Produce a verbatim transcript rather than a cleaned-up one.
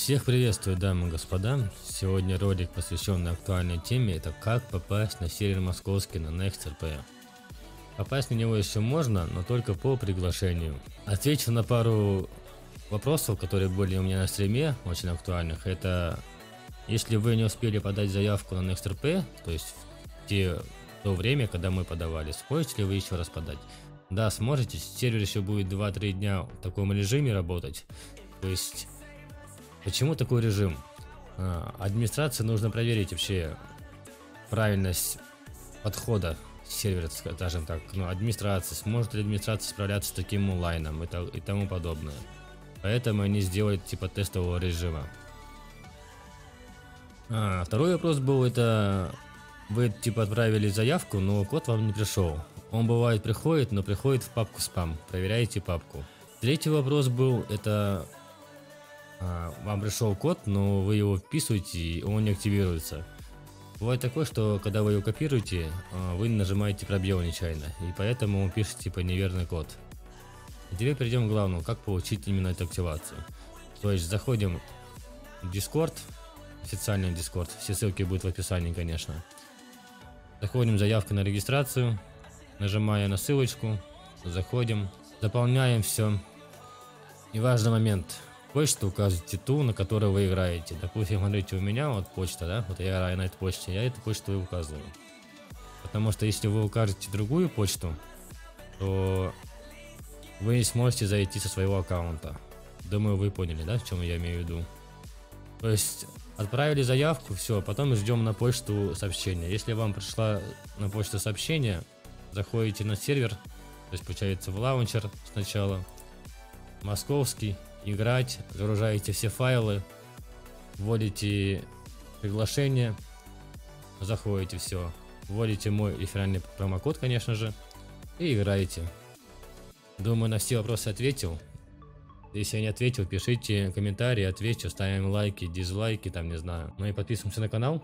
Всех приветствую, дамы и господа. Сегодня ролик посвящен актуальной теме, это как попасть на сервер Московский на NextRP. Попасть на него еще можно, но только по приглашению. Отвечу на пару вопросов, которые были у меня на стриме, очень актуальных. Это если вы не успели подать заявку на NextRP, то есть в те, то время, когда мы подавали, сможете ли вы еще раз подать? Да, сможете, сервер еще будет два-три дня в таком режиме работать. То есть... Почему такой режим? А, администрации нужно проверить вообще правильность подхода сервера, скажем так, ну, администрации, сможет ли администрация справляться с таким онлайном и, то, и тому подобное. Поэтому они сделают типа тестового режима. А, второй вопрос был, это вы типа отправили заявку, но код вам не пришел. Он бывает приходит, но приходит в папку спам. Проверяйте папку. Третий вопрос был, это... Вам пришел код, но вы его вписываете и он не активируется. Бывает такое, что когда вы его копируете, вы нажимаете пробел нечаянно, и поэтому пишете типа неверный код. И теперь перейдем к главному, как получить именно эту активацию. То есть заходим в Discord, официальный Discord, все ссылки будут в описании, конечно. Заходим заявку на регистрацию, нажимая на ссылочку, заходим, заполняем все. И важный момент. Почту указывайте ту, на которой вы играете. Допустим, смотрите, у меня вот почта, да, вот я играю на этой почте, я эту почту и указываю. Потому что если вы укажете другую почту, то вы не сможете зайти со своего аккаунта. Думаю, вы поняли, да, в чем я имею в виду. То есть отправили заявку, все, потом ждем на почту сообщения. Если вам пришла на почту сообщение, заходите на сервер, то есть получается в лаунчер сначала, Московский, играть, загружаете все файлы, вводите приглашение, заходите, все, вводите мой реферальный промокод, конечно же, и играете. Думаю, на все вопросы ответил. Если я не ответил, пишите комментарии, отвечу, ставим лайки, дизлайки, там не знаю. Ну и подписываемся на канал,